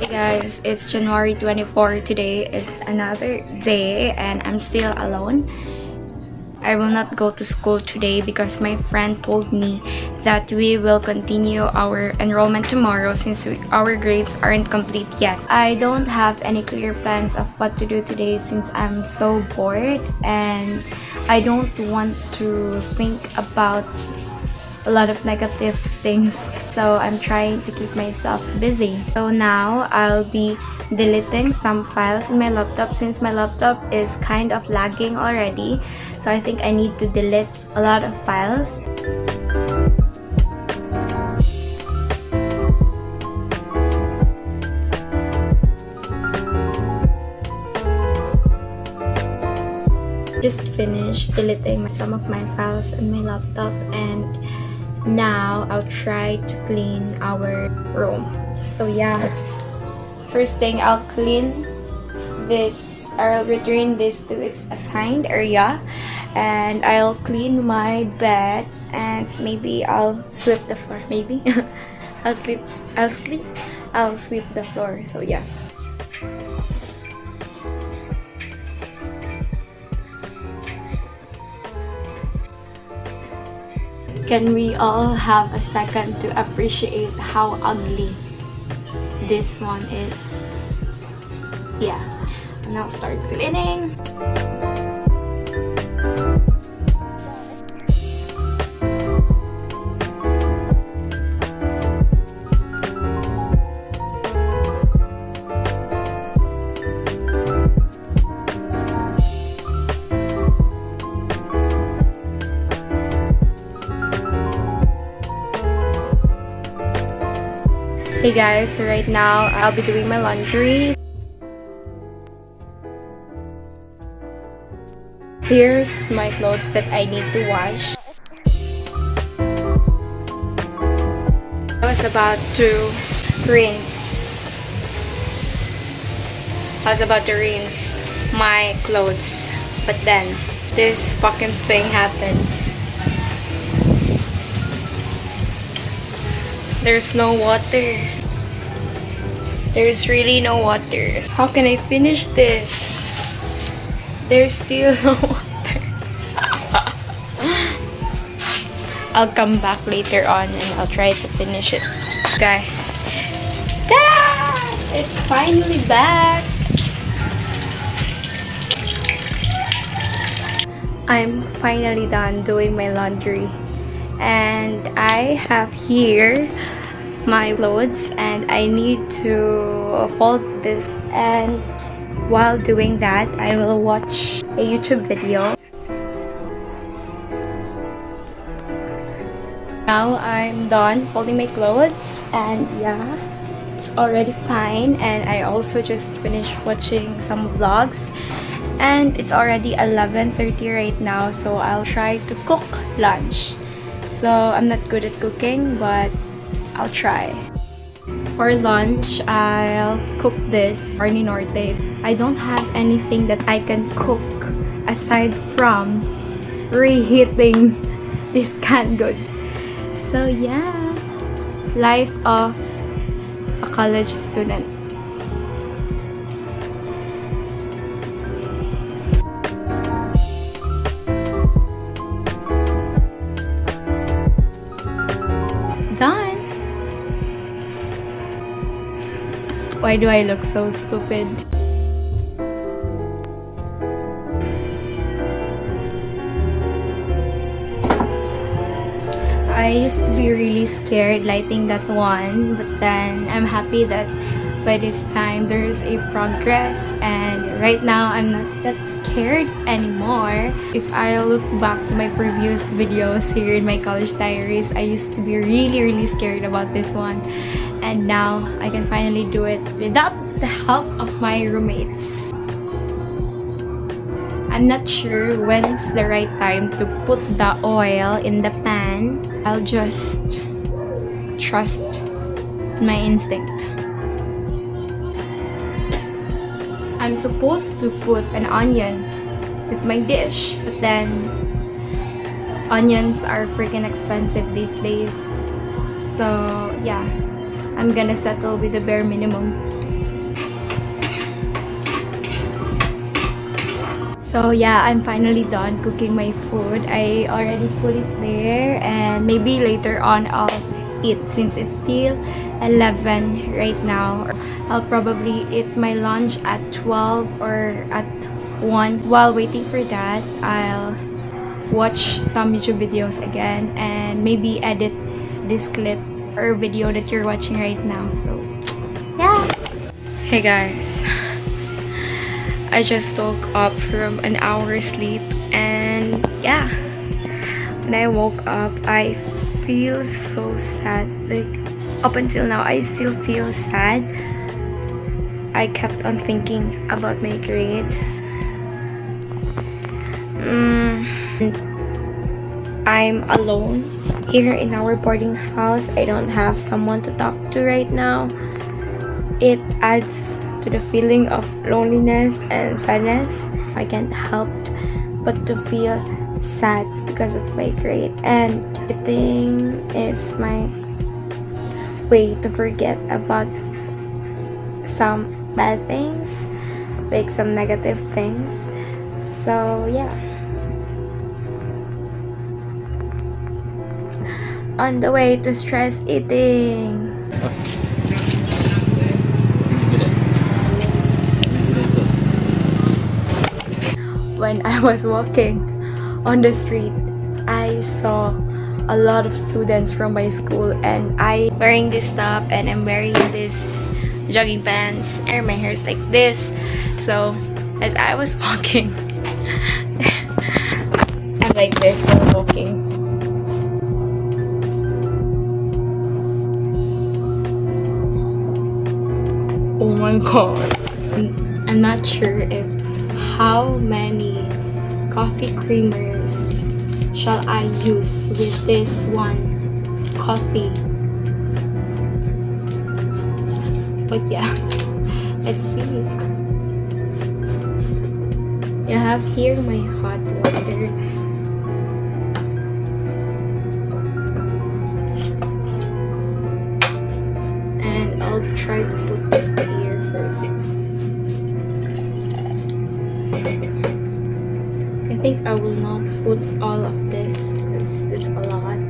Hey guys, it's January 24 today. It's another day and I'm still alone. I will not go to school today because my friend told me that we will continue our enrollment tomorrow since our grades aren't complete yet. I don't have any clear plans of what to do today since I'm so bored and I don't want to think about a lot of negative things, so I'm trying to keep myself busy. So now I'll be deleting some files in my laptop since my laptop is kind of lagging already, so I think I need to delete a lot of files. Just finished deleting some of my files in my laptop and now I'll try to clean our room. So yeah, first thing I'll clean this, or I'll return this to its assigned area, and I'll clean my bed and maybe I'll sweep the floor. Maybe I'll sweep the floor. So yeah. Can we all have a second to appreciate how ugly this one is? Yeah, and now start cleaning. Hey guys, right now I'll be doing my laundry. Here's my clothes that I need to wash. I was about to rinse. My clothes, but then this fucking thing happened. There's no water. There's really no water. How can I finish this? There's still no water. I'll come back later on and I'll try to finish it. Guys, ta-da! It's finally back. I'm finally done doing my laundry. And I have here my clothes and I need to fold this, and while doing that I will watch a YouTube video. Now I'm done folding my clothes and yeah, it's already fine, and I also just finished watching some vlogs and it's already 11:30 right now, so I'll try to cook lunch. So I'm not good at cooking, but I'll try. For lunch, I'll cook this Arni Norte. I don't have anything that I can cook aside from reheating these canned goods. So yeah, life of a college student. Done. Why do I look so stupid? I used to be really scared lighting that one, but then I'm happy that by this time there's a progress, and right now I'm not that scared anymore. If I look back to my previous videos here in my college diaries, I used to be really scared about this one, and now I can finally do it without the help of my roommates. I'm not sure when's the right time to put the oil in the pan. I'll just trust my instinct. I'm supposed to put an onion with my dish, but then onions are freaking expensive these days. So yeah, I'm gonna settle with the bare minimum. So yeah, I'm finally done cooking my food. I already put it there, and maybe later on I'll eat since it's still 11 right now. I'll probably eat my lunch at 12 or at 1. While waiting for that, I'll watch some YouTube videos again and maybe edit this clip or video that you're watching right now. So yeah. Hey guys, I just woke up from an hour's sleep, and yeah, when I woke up I feel so sad. Like, up until now I still feel sad. I kept on thinking about my grades. I'm alone here in our boarding house. I don't have someone to talk to right now. It adds to the feeling of loneliness and sadness. I can't help but to feel sad because of my grade, and eating is my way to forget about some bad things, like some negative things. So yeah, on the way to stress eating. When I was walking on the street, I saw a lot of students from my school, and I'm wearing this top and I'm wearing this jogging pants, and my hair is like this. So as I was walking, I'm like this while walking. Oh my god. I'm not sure if how many coffee creamers shall I use with this one coffee, but yeah, let's see. I have here my hot water. And I'll try to put it here first. I think I will not put all of this because it's a lot.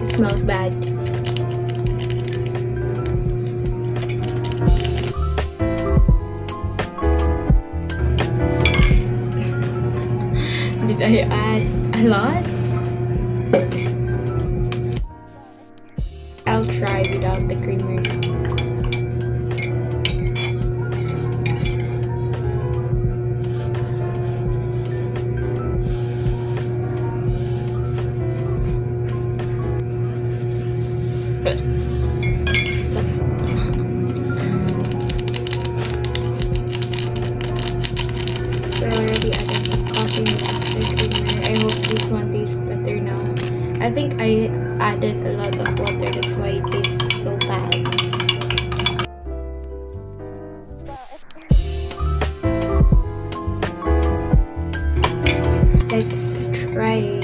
It smells bad. Did I add a lot? I'll try without the creamer. So I already added the coffee without the creamer. I hope this one tastes better now. I think I added a lot of water, that's why it tastes so bad. Let's try.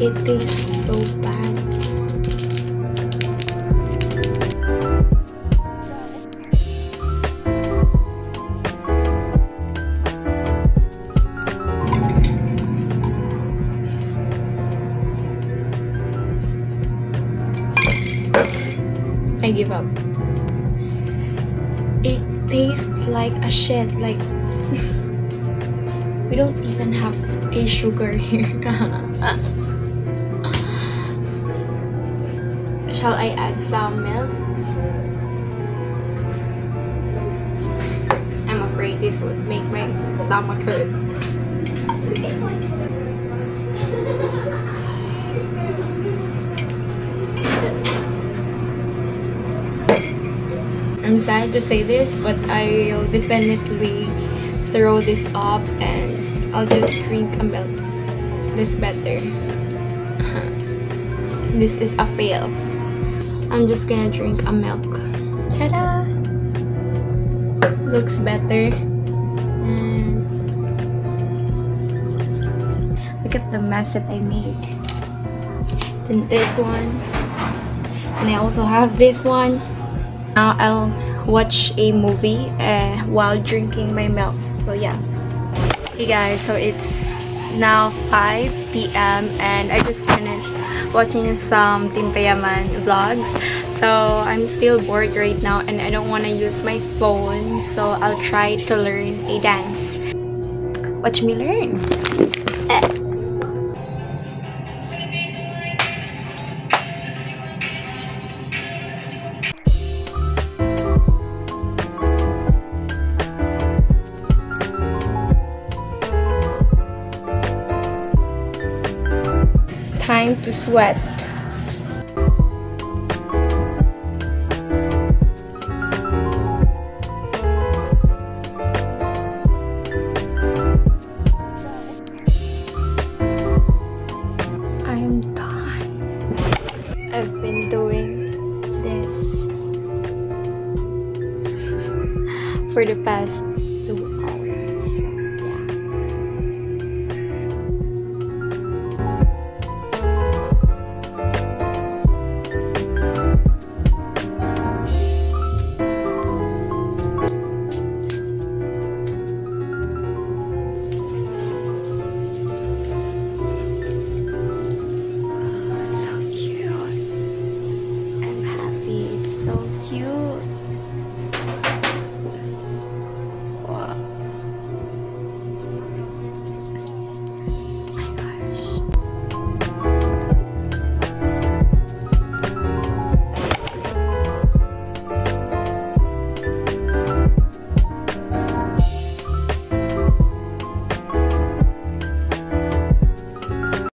It tastes so bad. I give up. It tastes like a shit. Like, we don't even have a sugar here. Shall I add some milk? I'm afraid this would make my stomach hurt. I'm sad to say this, but I'll definitely throw this up and I'll just drink a milk. That's better. This is a fail. I'm just gonna drink a milk. Ta-da! Looks better. And look at the mess that I made. Then this one. And I also have this one. Now I'll watch a movie while drinking my milk. So yeah. Hey guys, so it's now 5 p.m. and I just finished watching some Timpeyaman vlogs. So I'm still bored right now and I don't want to use my phone. So I'll try to learn a dance. Watch me learn. Time to sweat. I'm done. I've been doing this for the past